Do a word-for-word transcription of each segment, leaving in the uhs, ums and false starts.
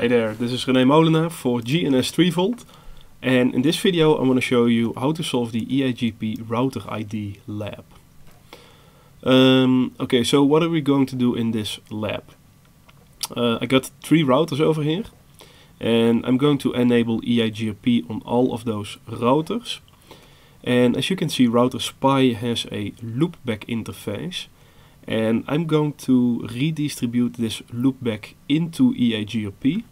Hi there, this is René Molenaar for G N S three volt, and in this video I want to show you how to solve the E I G R P router I D lab. Um, okay, so what are we going to do in this lab? Uh, I got three routers over here, and I'm going to enable E I G R P on all of those routers. And as you can see, Router Spy has a loopback interface. And I'm going to redistribute this loopback into E I G R P,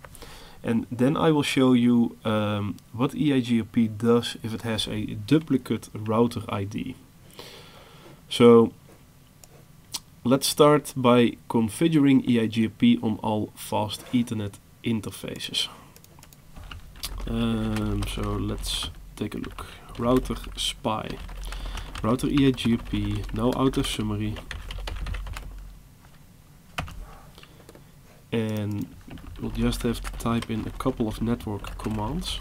and then I will show you um, what E I G R P does if it has a duplicate router I D. So let's start by configuring E I G R P on all fast Ethernet interfaces. Um, so let's take a look. Router Spy, router E I G R P, no auto summary. And we'll just have to type in a couple of network commands.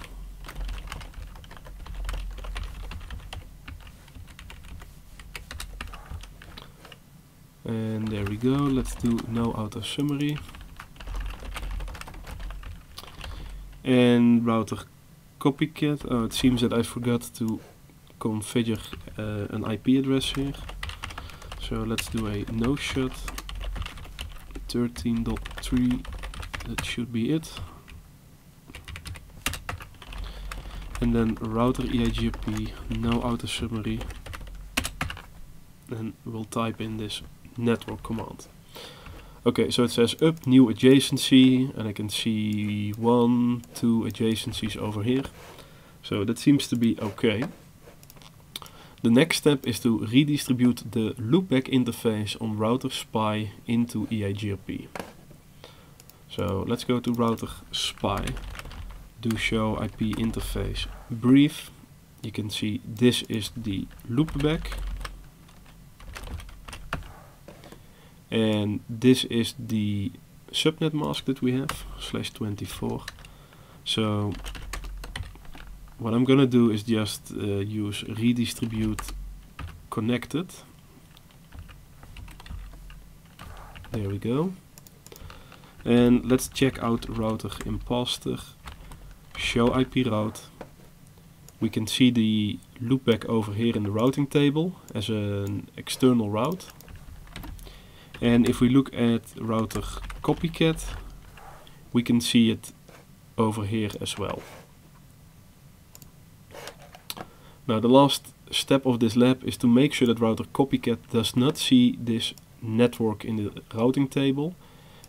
And there we go, let's do no auto summary. And router copycat. Oh, it seems that I forgot to configure uh, an I P address here. So let's do a no shut. thirteen dot three, that should be it. And then router E I G R P, no auto summary. And we'll type in this network command. Okay, so it says up new adjacency, and I can see one, two adjacencies over here. So that seems to be okay. The next step is to redistribute the loopback interface on Router Spy into E I G R P. So let's go to Router Spy, do show I P interface brief. You can see this is the loopback, and this is the subnet mask that we have, slash twenty-four. So what I'm gonna do is just uh, use redistribute connected. There we go. And let's check out Router Imposter, show I P route. We can see the loopback over here in the routing table as an external route. And if we look at Router Copycat, we can see it over here as well. Now the last step of this lab is to make sure that Router Copycat does not see this network in the routing table,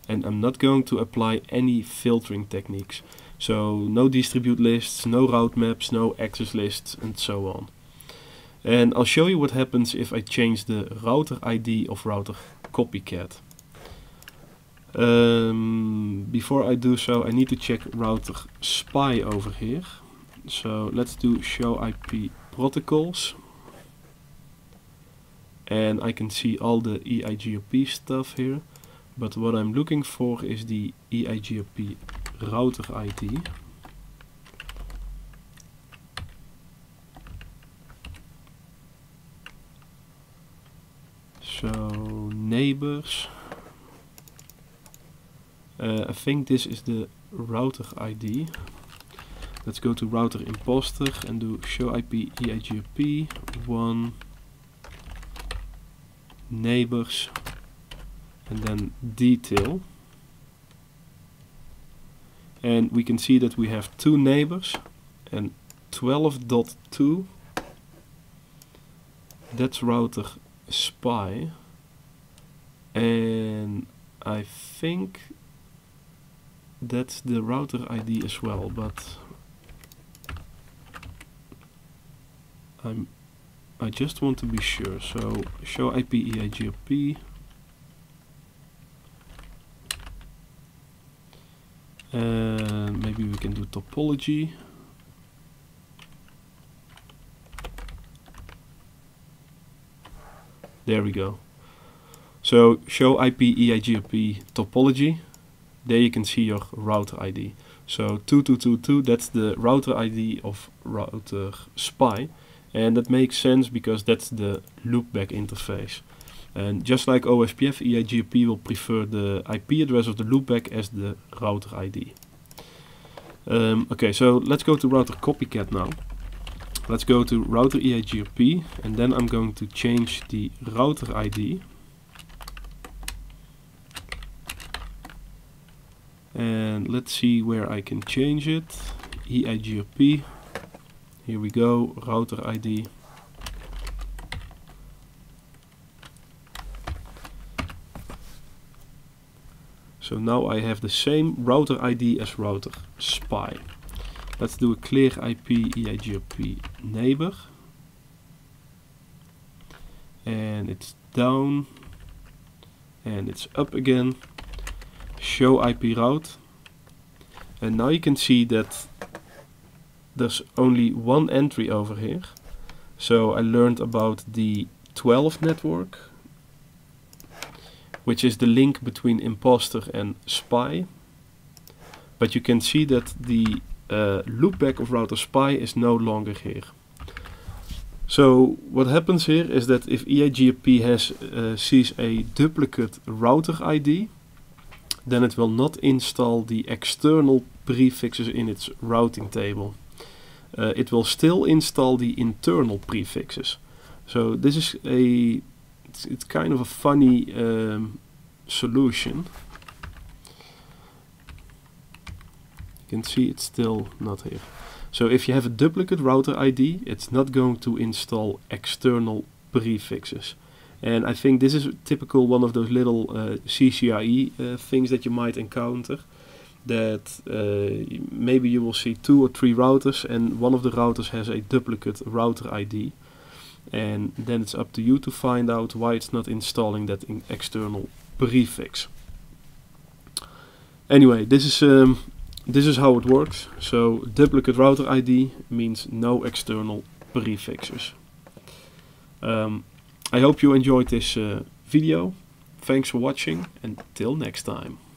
and I'm not going to apply any filtering techniques. So no distribute lists, no route maps, no access lists, and so on. And I'll show you what happens if I change the router I D of Router Copycat. Um, before I do so, I need to check Router Spy over here. So let's do show I P protocols, and I can see all the E I G R P stuff here, but what I'm looking for is the E I G R P router I D. So neighbors, uh, I think this is the router I D. Let's go to Router Imposter and do show I P E I G R P one neighbors and then detail. And we can see that we have two neighbors and twelve dot two. That's Router Spy. And I think that's the router I D as well, but I'm, I just want to be sure, so show I P E I G R P, uh, maybe we can do topology, there we go. So show I P E I G R P topology, there you can see your router I D. So two two two two, that's the router I D of Router Spy. And that makes sense because that's the loopback interface. And just like O S P F, E I G R P will prefer the I P address of the loopback as the router I D. Um, okay, so let's go to Router Copycat now. Let's go to Router E I G R P, and then I'm going to change the router I D. And let's see where I can change it. E I G R P. Here we go, router I D. So now I have the same router I D as Router Spy. Let's do a clear I P E I G R P neighbor. And it's down. And it's up again. Show I P route. And now you can see that there's only one entry over here. So I learned about the twelve network, which is the link between Imposter and Spy. But you can see that the Uh, loopback of Router Spy is no longer here. So what happens here is that if E I G R P has uh, sees a duplicate router I D, then it will not install the external prefixes in its routing table. Uh, it will still install the internal prefixes. So this is a it's, it's kind of a funny um, solution. Can see it's still not here. So if you have a duplicate router I D, it's not going to install external prefixes. And I think this is a typical one of those little uh, C C I E uh, things that you might encounter, that uh, maybe you will see two or three routers and one of the routers has a duplicate router I D, and then it's up to you to find out why it's not installing that in external prefix. Anyway, this is um, This is how it works. So duplicate router I D means no external prefixes. Um, I hope you enjoyed this uh, video. Thanks for watching and till next time.